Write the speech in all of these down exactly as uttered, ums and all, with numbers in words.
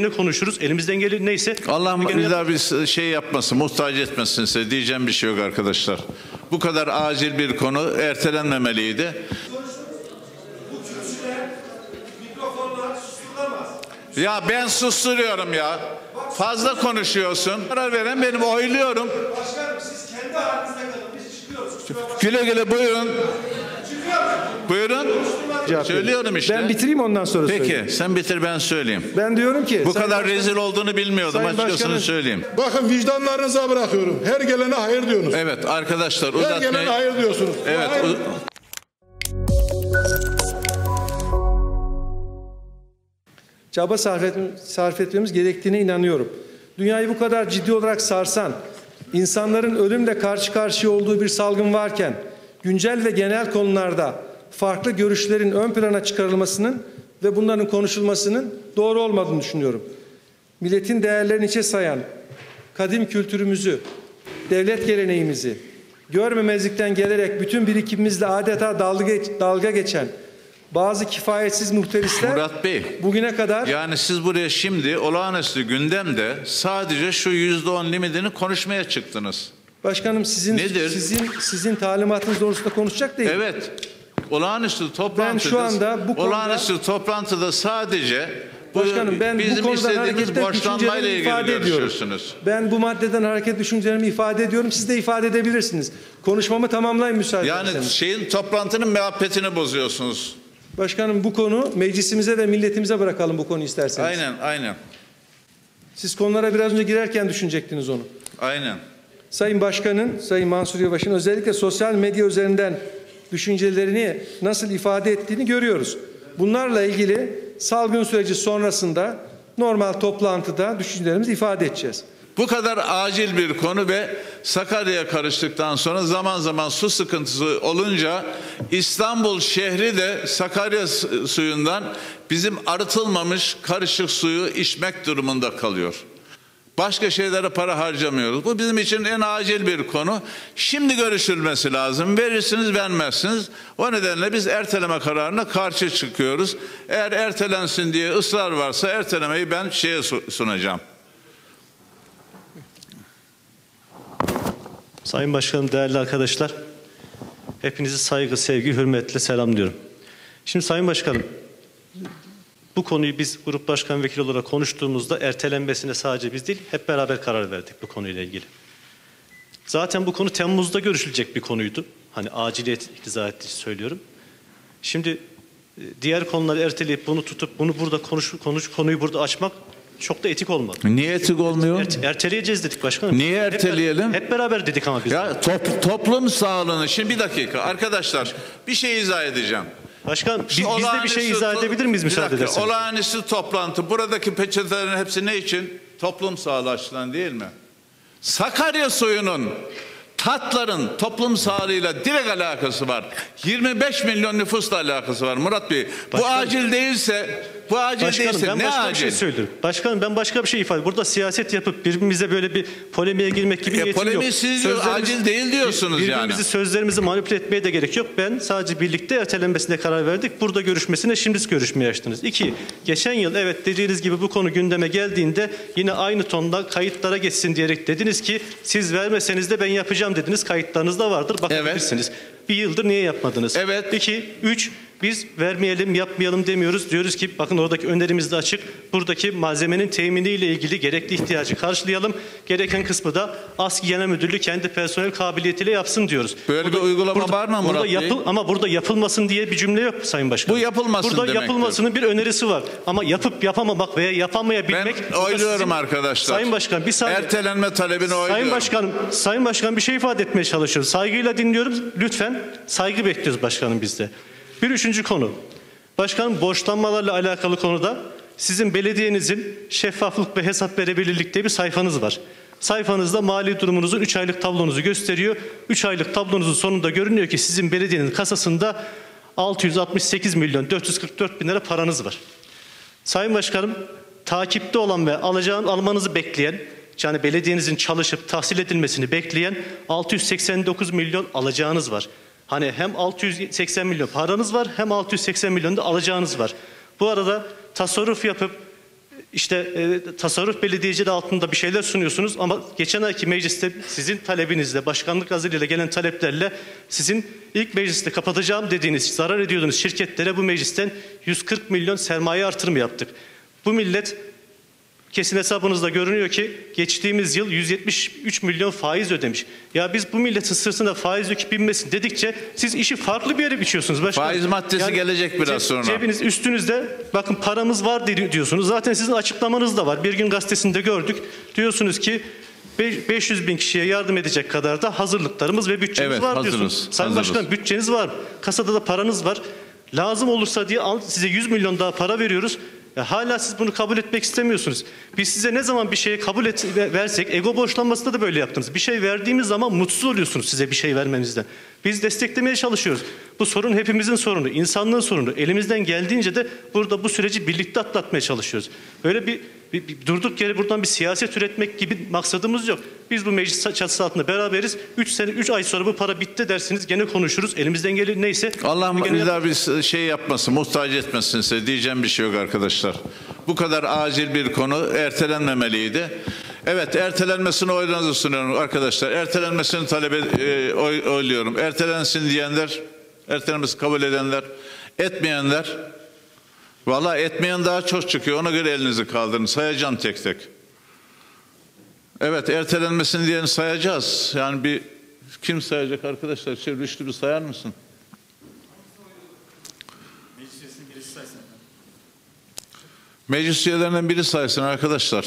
gene konuşuruz. Elimizden gelir neyse. Allah gene... bir şey yapmasın, muhtaç etmesin size. Diyeceğim bir şey yok arkadaşlar. Bu kadar acil bir konu ertelenmemeliydi. Ya ben susturuyorum ya. Fazla konuşuyorsun. Karar veren benim, oyluyorum. Başkanım siz kendi halinizde kalın. Biz çıkıyoruz. Güle güle buyurun. Buyurun. Cevap söylüyorum işte. Ben bitireyim ondan sonra Peki, söyleyeyim. Peki sen bitir ben söyleyeyim. Ben diyorum ki. Bu kadar başkanım, rezil olduğunu bilmiyordum açıkçası söyleyeyim. Bakın vicdanlarınıza bırakıyorum. Her gelene hayır diyorsunuz. Evet arkadaşlar uzatmayın. Her gelene hayır diyorsunuz. Evet. Hayır. Çaba sarf etmemiz gerektiğine inanıyorum. Dünyayı bu kadar ciddi olarak sarsan, insanların ölümle karşı karşıya olduğu bir salgın varken, güncel ve genel konularda farklı görüşlerin ön plana çıkarılmasının ve bunların konuşulmasının doğru olmadığını düşünüyorum. Milletin değerlerini içe sayan, kadim kültürümüzü, devlet geleneğimizi, görmemezlikten gelerek bütün birikimimizle adeta dalga, geç, dalga geçen, bazı kifayetsiz muhterisler Murat Bey, bugüne kadar... Yani siz buraya şimdi olağanüstü gündemde sadece şu yüzde on limitini konuşmaya çıktınız. Başkanım sizin Nedir? sizin sizin talimatınız doğrusunda konuşacak değil mi? Evet. Olağanüstü toplantıda, şu anda bu konuda, olağanüstü toplantıda sadece bu, başkanım, ben bizim bu istediğimiz borçlanmayla ilgili görüşürsünüz. Ben bu maddeden hareket düşüncelerimi ifade ediyorum. Siz de ifade edebilirsiniz. Konuşmamı tamamlayın müsaade Yani ederseniz. Şeyin toplantının muhabbetini bozuyorsunuz. Başkanım bu konu meclisimize ve milletimize bırakalım bu konuyu isterseniz. Aynen, aynen. Siz konulara biraz önce girerken düşünecektiniz onu. Aynen. Sayın Başkan'ın, Sayın Mansur Yavaş'ın özellikle sosyal medya üzerinden düşüncelerini nasıl ifade ettiğini görüyoruz. Bunlarla ilgili salgın süreci sonrasında normal toplantıda düşüncelerimizi ifade edeceğiz. Bu kadar acil bir konu ve Sakarya'ya karıştıktan sonra zaman zaman su sıkıntısı olunca İstanbul şehri de Sakarya suyundan bizim arıtılmamış karışık suyu içmek durumunda kalıyor. Başka şeylere para harcamıyoruz. Bu bizim için en acil bir konu. Şimdi görüşülmesi lazım. Verirsiniz, vermezsiniz. O nedenle biz erteleme kararına karşı çıkıyoruz. Eğer ertelensin diye ısrar varsa ertelemeyi ben şeye sunacağım. Sayın Başkanım, değerli arkadaşlar, hepinizi saygı, sevgi, hürmetle selamlıyorum. Şimdi Sayın Başkanım, bu konuyu biz grup başkan vekili olarak konuştuğumuzda ertelenmesine sadece biz değil, hep beraber karar verdik bu konuyla ilgili. Zaten bu konu Temmuz'da görüşülecek bir konuydu. Hani aciliyet iktiza ettiği söylüyorum. Şimdi diğer konuları erteleyip bunu tutup bunu burada konuş, konuş konuyu burada açmak çok da etik olmadı. Niye etik olmuyor? Erte, erteleyeceğiz dedik başkanım. Niye erteleyelim? Hep, hep beraber dedik ama biz. Ya top, toplum sağlığını. Şimdi bir dakika arkadaşlar, bir şey izah edeceğim. Başkan biz, biz de bir şey izah edebilir miyiz müsaade ederseniz? Olağanüstü toplantı. Buradaki peçetelerin hepsi ne için? Toplum sağlığı açısından değil mi? Sakarya suyunun, tatların toplum sağlığıyla direkt alakası var. yirmi beş milyon nüfusla alakası var Murat Bey. Başkanım, bu acil değilse, bu acil başkanım, değilse ben ne başka acil? Bir şey söylüyorum. Başkanım ben başka bir şey ifade. Burada siyaset yapıp birbirimize böyle bir polemiğe girmek gibi e, niyetim polemi yok. Polemiği siz sözlerimiz, acil değil diyorsunuz birbirimizi, yani. Birbirimizi sözlerimizi manipüle etmeye de gerek yok. Ben sadece birlikte ertelenmesine karar verdik. Burada görüşmesine şimdi görüşmeye açtınız. İki, geçen yıl evet dediğiniz gibi bu konu gündeme geldiğinde yine aynı tonda kayıtlara geçsin diyerek dediniz ki siz vermeseniz de ben yapacağım dediniz. Kayıtlarınız da vardır. Bakabilirsiniz. Evet. Bir yıldır niye yapmadınız? Evet. İki, üç, biz vermeyelim, yapmayalım demiyoruz. Diyoruz ki bakın oradaki önerimiz de açık. Buradaki malzemenin teminiyle ilgili gerekli ihtiyacı karşılayalım. Gereken kısmı da ASKİ Genel Müdürlüğü kendi personel kabiliyetiyle yapsın diyoruz. Böyle burada, bir uygulama burada, var mı Murat Bey? Yapıl, ama burada yapılmasın diye bir cümle yok Sayın Başkanım. Bu yapılmasın burada demektir. Yapılmasının bir önerisi var. Ama yapıp yapamamak veya yapamayabilmek. Ben oyluyorum sizin, arkadaşlar. Sayın Başkan bir saniye. Ertelenme talebini oyluyorum. Sayın Başkanım, Sayın Başkan bir şey ifade etmeye çalışıyoruz. Saygıyla dinliyorum. Lütfen saygı bekliyoruz başkanım bizde. Bir üçüncü konu. Başkanım borçlanmalarla alakalı konuda sizin belediyenizin şeffaflık ve hesap verebilirlik diye bir sayfanız var. Sayfanızda mali durumunuzun üç aylık tablonuzu gösteriyor. üç aylık tablonuzun sonunda görünüyor ki sizin belediyenin kasasında altı yüz altmış sekiz milyon dört yüz kırk dört bin lira paranız var. Sayın Başkanım takipte olan ve alacağın, almanızı bekleyen yani belediyenizin çalışıp tahsil edilmesini bekleyen altı yüz seksen dokuz milyon alacağınız var. Hani hem altı yüz seksen milyon paranız var hem altı yüz seksen milyon da alacağınız var. Bu arada tasarruf yapıp İşte e, tasarruf belediyeciliği altında bir şeyler sunuyorsunuz ama geçen ayki mecliste sizin talebinizle, başkanlık aziliyle gelen taleplerle sizin ilk mecliste kapatacağım dediğiniz, zarar ediyordunuz şirketlere bu meclisten yüz kırk milyon sermaye artırımı yaptık. Bu millet kesin hesabınızda görünüyor ki geçtiğimiz yıl yüz yetmiş üç milyon faiz ödemiş. Ya biz bu milletin sırtına faiz yükü binmesin dedikçe siz işi farklı bir yere biçiyorsunuz. Başkanım. Faiz maddesi yani gelecek biraz sonra. Cebiniz üstünüzde, bakın paramız var diyorsunuz. Zaten sizin açıklamanız da var. Bir gün gazetesinde gördük. Diyorsunuz ki beş yüz bin kişiye yardım edecek kadar da hazırlıklarımız ve bütçemiz evet, var hazırız, diyorsunuz. Sayın Başkanım, bütçeniz var. Kasada da paranız var. Lazım olursa diye size yüz milyon daha para veriyoruz. Hala siz bunu kabul etmek istemiyorsunuz. Biz size ne zaman bir şeye kabul et, versek, ego borçlanmasında da böyle yaptınız. Bir şey verdiğimiz zaman mutsuz oluyorsunuz size bir şey vermemizden. Biz desteklemeye çalışıyoruz. Bu sorun hepimizin sorunu, insanlığın sorunu. Elimizden geldiğince de burada bu süreci birlikte atlatmaya çalışıyoruz. Böyle bir, bir, bir durduk yere buradan bir siyaset üretmek gibi maksadımız yok. Biz bu meclis çatısı altında beraberiz. üç sene üç ay sonra bu para bitti dersiniz, gene konuşuruz. Elimizden gelir neyse. Allah'ım bir daha bir şey yapmasın, muhtaç etmesin size. Diyeceğim bir şey yok arkadaşlar. Bu kadar acil bir konu ertelenmemeliydi. Evet, ertelenmesini oylarınızı sunuyorum arkadaşlar. Ertelenmesini talep e, oy, oyluyorum. Ertelensin diyenler, ertelenmesi kabul edenler, etmeyenler. Vallahi etmeyen daha çok çıkıyor. Ona göre elinizi kaldırın. Sayacağım tek tek. Evet, ertelenmesini diyeni sayacağız. Yani bir kim sayacak arkadaşlar? Şey, Rüştü bir sayar mısın? Meclis üyelerinden biri saysın arkadaşlar.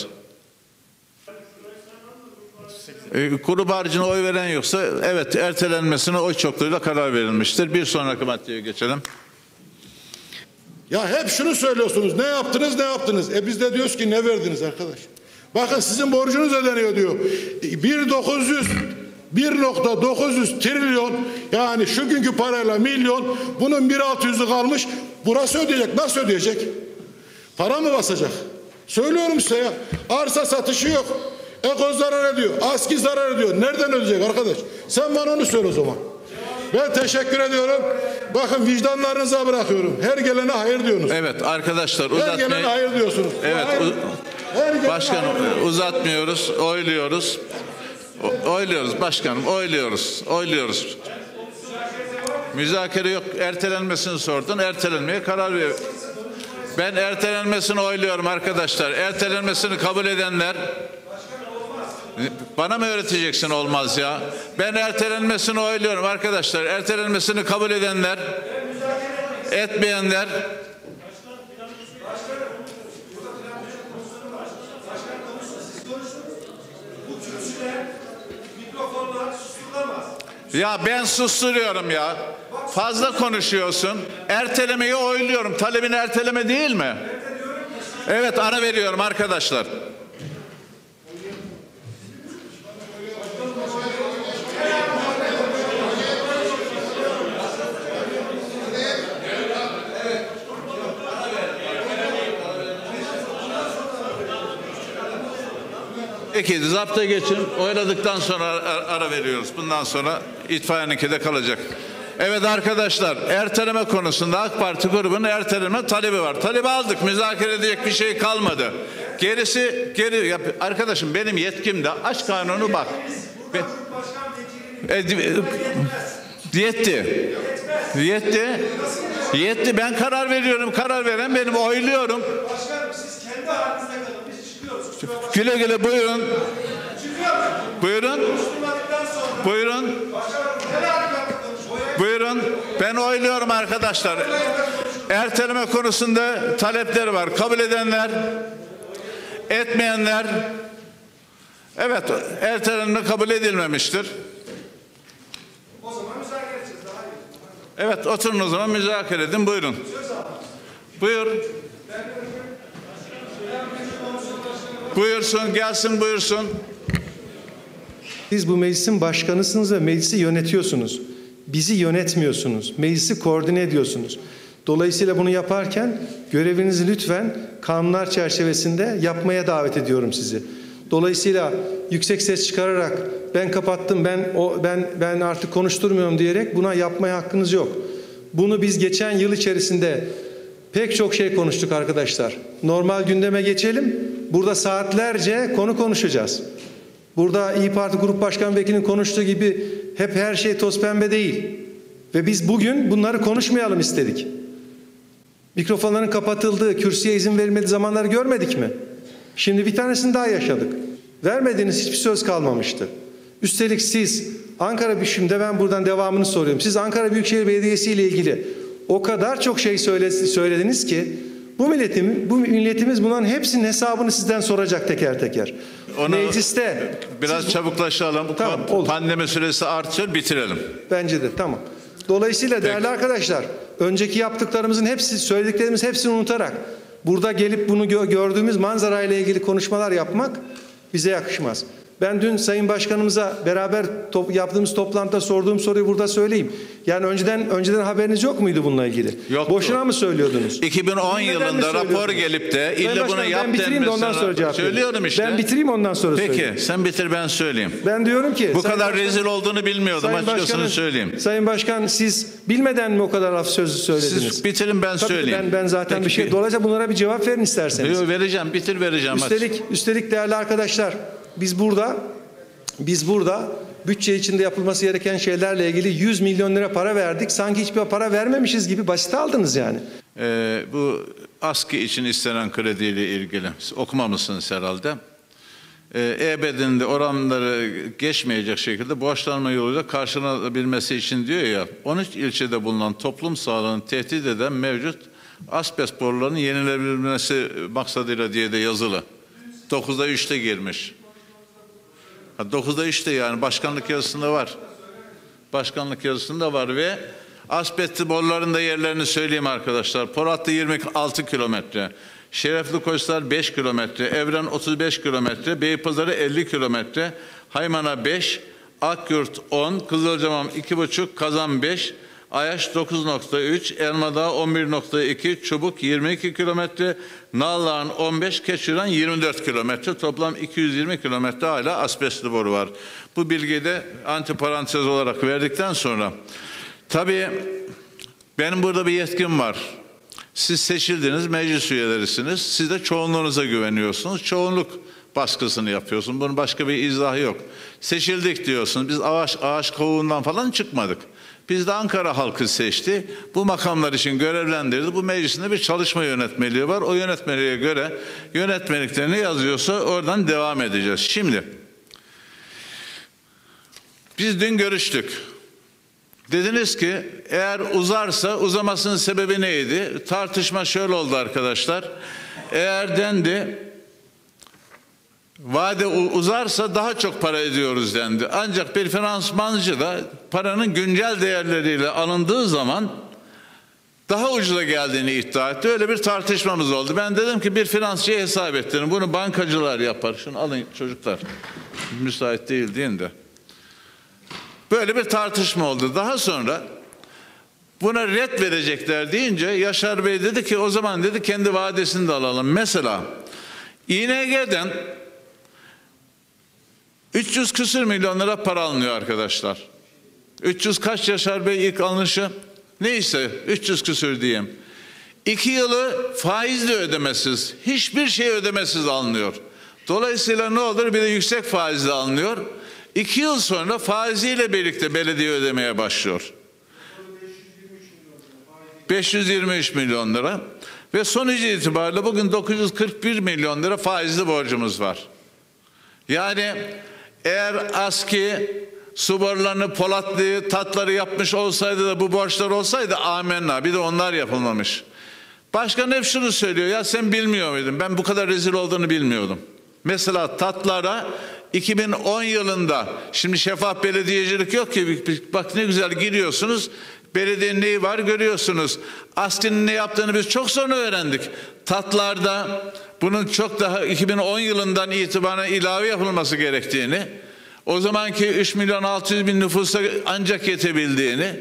Grup haricinde oy veren yoksa evet ertelenmesine oy çokluğuyla karar verilmiştir. Bir sonraki maddeye geçelim. Ya hep şunu söylüyorsunuz. Ne yaptınız ne yaptınız? E biz de diyoruz ki ne verdiniz arkadaş? Bakın sizin borcunuz ödeniyor diyor. bir nokta dokuz yüz trilyon yani şu günkü parayla milyon, bunun bin altı yüzü kalmış. Burası ödeyecek. Nasıl ödeyecek? Para mı basacak? Söylüyorum size ya. Arsa satışı yok. Eko zarar ediyor. ASKİ zarar ediyor. Nereden ödeyecek arkadaş? Sen bana onu söyle o zaman. Ben teşekkür ediyorum. Bakın vicdanlarınıza bırakıyorum. Her gelene hayır diyorsunuz. Evet arkadaşlar uzatmayın. Her gelene hayır diyorsunuz. Evet. Hayır. Başkanım hayır uzatmıyoruz. Oyluyoruz. Oyluyoruz başkanım. Oyluyoruz. Oyluyoruz. Müzakere yok. Ertelenmesini sordun. Ertelenmeye karar ver. Ben ertelenmesini oyluyorum arkadaşlar. Ertelenmesini kabul edenler. Bana mı öğreteceksin olmaz ya? Ben ertelenmesini oyluyorum arkadaşlar. Ertelenmesini kabul edenler, etmeyenler. Ya ben susturuyorum ya. Fazla konuşuyorsun. Ertelemeyi oyluyorum. Talebin erteleme değil mi? Evet, ara veriyorum arkadaşlar. Peki, zapta geçin. Oyladıktan sonra ara, ara veriyoruz. Bundan sonra itfaiyenikide kalacak. Evet arkadaşlar, erteleme konusunda A K Parti grubunun erteleme talebi var. Talebi aldık. Müzakere edecek bir şey kalmadı. Gerisi, geri yap. Arkadaşım benim yetkimde. Aç kanunu bak. Be, e, yetti. Yetti. Yetti. Ben karar veriyorum. Karar veren benim. Oyluyorum. Başkanım siz kendi halinizde kalın. Güle güle buyurun. Buyurun. Buyurun. Buyurun. Ben oyluyorum arkadaşlar. Erteleme konusunda talepleri var. Kabul edenler, etmeyenler. Evet, ertelenme kabul edilmemiştir. O zaman müzakere edeceğiz daha iyi. Evet, oturun o zaman müzakere edin. Buyurun. Buyur. Buyursun, gelsin buyursun. Siz bu meclisin başkanısınız ve meclisi yönetiyorsunuz. Bizi yönetmiyorsunuz. Meclisi koordine ediyorsunuz. Dolayısıyla bunu yaparken görevinizi lütfen kanunlar çerçevesinde yapmaya davet ediyorum sizi. Dolayısıyla yüksek ses çıkararak ben kapattım, ben o ben ben artık konuşturmuyorum diyerek buna yapmaya hakkınız yok. Bunu biz geçen yıl içerisinde pek çok şey konuştuk arkadaşlar. normal gündeme geçelim. Burada saatlerce konu konuşacağız. Burada İYİ Parti Grup Başkan Vekilinin konuştuğu gibi hep her şey toz pembe değil. Ve biz bugün bunları konuşmayalım istedik. Mikrofonların kapatıldığı, kürsüye izin verilmediği zamanları görmedik mi? Şimdi bir tanesini daha yaşadık. Vermediğiniz hiçbir söz kalmamıştı. Üstelik siz Ankara, şimdi ben buradan devamını soruyorum. Siz Ankara Büyükşehir Belediyesi ile ilgili o kadar çok şey söylediniz ki bu milletim, bu milletimiz bunların hepsinin hesabını sizden soracak teker teker. Ona mecliste biraz siz, çabuklaşalım. Tamam, bu pandemi süresi artıyor, bitirelim. Bence de tamam. Dolayısıyla peki, değerli arkadaşlar, önceki yaptıklarımızın hepsi, söylediklerimiz hepsini unutarak burada gelip bunu gördüğümüz manzara ile ilgili konuşmalar yapmak bize yakışmaz. Ben dün Sayın Başkanımıza beraber top, yaptığımız toplantıda sorduğum soruyu burada söyleyeyim. Yani önceden önceden haberiniz yok muydu bununla ilgili? Yoktu. Boşuna mı söylüyordunuz? iki bin on neden yılında rapor gelip de illa bunu yap ben bitireyim de ondan sonra cevap söylüyorum işte. Ben bitireyim ondan sonra peki, söyleyeyim. Peki sen bitir ben söyleyeyim. Ben diyorum ki bu Sayın kadar Başkan, rezil olduğunu bilmiyordum açıkçası söyleyeyim. Sayın Başkan siz bilmeden mi o kadar laf sözü söylediniz? Siz bitirin ben tabii söyleyeyim. Ben, ben zaten peki, bir şey. Dolayısıyla bunlara bir cevap verin isterseniz. Yo, vereceğim bitir vereceğim. Üstelik, hadi. Üstelik değerli arkadaşlar, Biz burada biz burada bütçe içinde yapılması gereken şeylerle ilgili yüz milyon lira para verdik. Sanki hiçbir para vermemişiz gibi basite aldınız yani. Ee, bu ASKİ için istenen krediyle ilgili okumamışsınız herhalde. Ee, E B D'nin de oranları geçmeyecek şekilde borçlanma yoluyla karşılanabilmesi için diyor ya, on üç ilçede bulunan toplum sağlığını tehdit eden mevcut asbest borularının yenilebilmesi maksadıyla diye de yazılı. dokuzda üçte girmiş. dokuzda işte yani başkanlık yazısında var. Başkanlık yazısında var ve asbestli boruların da yerlerini söyleyeyim arkadaşlar. Polatlı yirmi altı kilometre, Şerefli Koçlar beş kilometre, Evren otuz beş kilometre, Beypazarı elli kilometre, Haymana beş, Akyurt on, Kızılcahamam iki buçuk, Kazan beş, Ayaş dokuz nokta üç, Elmadağ on bir nokta iki, Çubuk yirmi iki kilometre, Nalağın on beş, Keçiren yirmi dört kilometre. Toplam iki yüz yirmi kilometre hala asbestli boru var. Bu bilgiyi de antiparantez olarak verdikten sonra tabii benim burada bir yetkim var. Siz seçildiniz, meclis üyelerisiniz. Siz de çoğunluğunuza güveniyorsunuz. Çoğunluk baskısını yapıyorsun. Bunun başka bir izahı yok. Seçildik diyorsun. Biz ağaç, ağaç kovuğundan falan çıkmadık. Biz de Ankara halkı seçti. Bu makamlar için görevlendirdi. Bu meclisinde bir çalışma yönetmeliği var. O yönetmeliğe göre yönetmeliklerini yazıyorsa oradan devam edeceğiz. Şimdi biz dün görüştük. Dediniz ki eğer uzarsa uzamasının sebebi neydi? Tartışma şöyle oldu arkadaşlar. Eğer dendi vade uzarsa daha çok para ediyoruz dendi. Ancak bir finansmancı da paranın güncel değerleriyle alındığı zaman daha ucuza geldiğini iddia etti. Öyle bir tartışmamız oldu. Ben dedim ki bir finansçıya hesap ettirin. Bunu bankacılar yapar. Şunu alın çocuklar. Müsait değil deyin de. Böyle bir tartışma oldu. Daha sonra buna ret verecekler deyince Yaşar Bey dedi ki o zaman dedi kendi vadesini de alalım. Mesela İ N G'den üç yüz küsür milyon lira para alınıyor arkadaşlar. üç yüz kaç Yaşar Bey ilk alınışı? Neyse üç yüz küsür diyeyim. iki yılı faizle ödemesiz, hiçbir şey ödemesiz alınıyor. Dolayısıyla ne olur? Bir de yüksek faizle alınıyor. iki yıl sonra faiziyle birlikte belediye ödemeye başlıyor. beş yüz yirmi üç milyon lira. Ve sonucu itibariyle bugün dokuz yüz kırk bir milyon lira faizli borcumuz var. Yani eğer ASKİ su borularını, Polatlı'yı, tatları yapmış olsaydı da bu borçlar olsaydı amenna. Bir de onlar yapılmamış. Başkan hep şunu söylüyor. Ya sen bilmiyor muydun? Ben bu kadar rezil olduğunu bilmiyordum. Mesela tatlara iki bin on yılında şimdi şeffaf belediyecilik yok ki. Bak ne güzel giriyorsunuz. Belediyenin neyi var görüyorsunuz. ASKİ'nin ne yaptığını biz çok sonra öğrendik. Tatlarda bunun çok daha iki bin on yılından itibaren ilave yapılması gerektiğini, o zamanki üç milyon altı yüz bin nüfusa ancak yetebildiğini,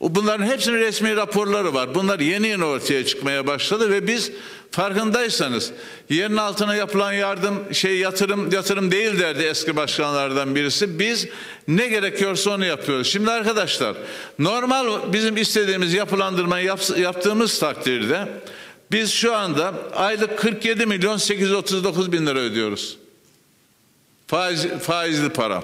bunların hepsinin resmi raporları var. Bunlar yeni yeni ortaya çıkmaya başladı ve biz farkındaysanız yerin altına yapılan yardım şey yatırım yatırım değil derdi eski başkanlardan birisi. Biz ne gerekiyorsa onu yapıyoruz. Şimdi arkadaşlar normal bizim istediğimiz yapılandırmayı yap, yaptığımız takdirde Biz şu anda aylık kırk yedi milyon sekiz yüz otuz dokuz bin lira ödüyoruz. Faiz, faizli para.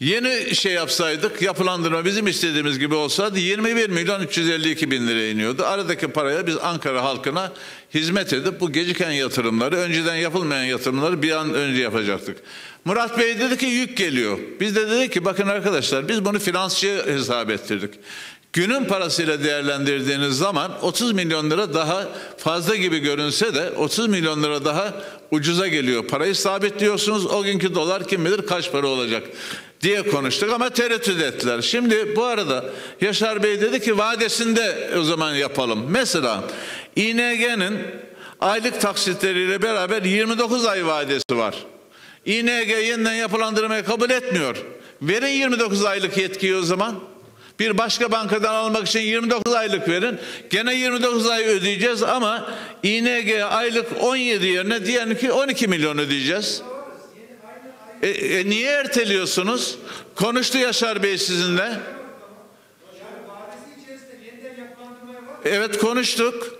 Yeni şey yapsaydık, yapılandırma bizim istediğimiz gibi olsaydı yirmi bir milyon üç yüz elli iki bin liraya iniyordu. Aradaki paraya biz Ankara halkına hizmet edip bu geciken yatırımları, önceden yapılmayan yatırımları bir an önce yapacaktık. Murat Bey dedi ki yük geliyor. Biz de dedik ki bakın arkadaşlar, biz bunu finansçıya hesap ettirdik. Günün parasıyla değerlendirdiğiniz zaman otuz milyon lira daha fazla gibi görünse de otuz milyon lira daha ucuza geliyor. Parayı sabitliyorsunuz, o günkü dolar kim bilir kaç para olacak diye konuştuk ama tereddüt ettiler. Şimdi bu arada Yaşar Bey dedi ki vadesinde o zaman yapalım. Mesela İ N G'nin aylık taksitleriyle beraber yirmi dokuz ay vadesi var. İ N G yeniden yapılandırmayı kabul etmiyor. Verin yirmi dokuz aylık yetkiyi o zaman. Bir başka bankadan almak için yirmi dokuz aylık verin. Gene yirmi dokuz ay ödeyeceğiz ama İ N G aylık on yedi yerine diyelim ki on iki milyon ödeyeceğiz. E, e, niye erteliyorsunuz? Konuştu Yaşar Bey sizinle. Evet konuştuk.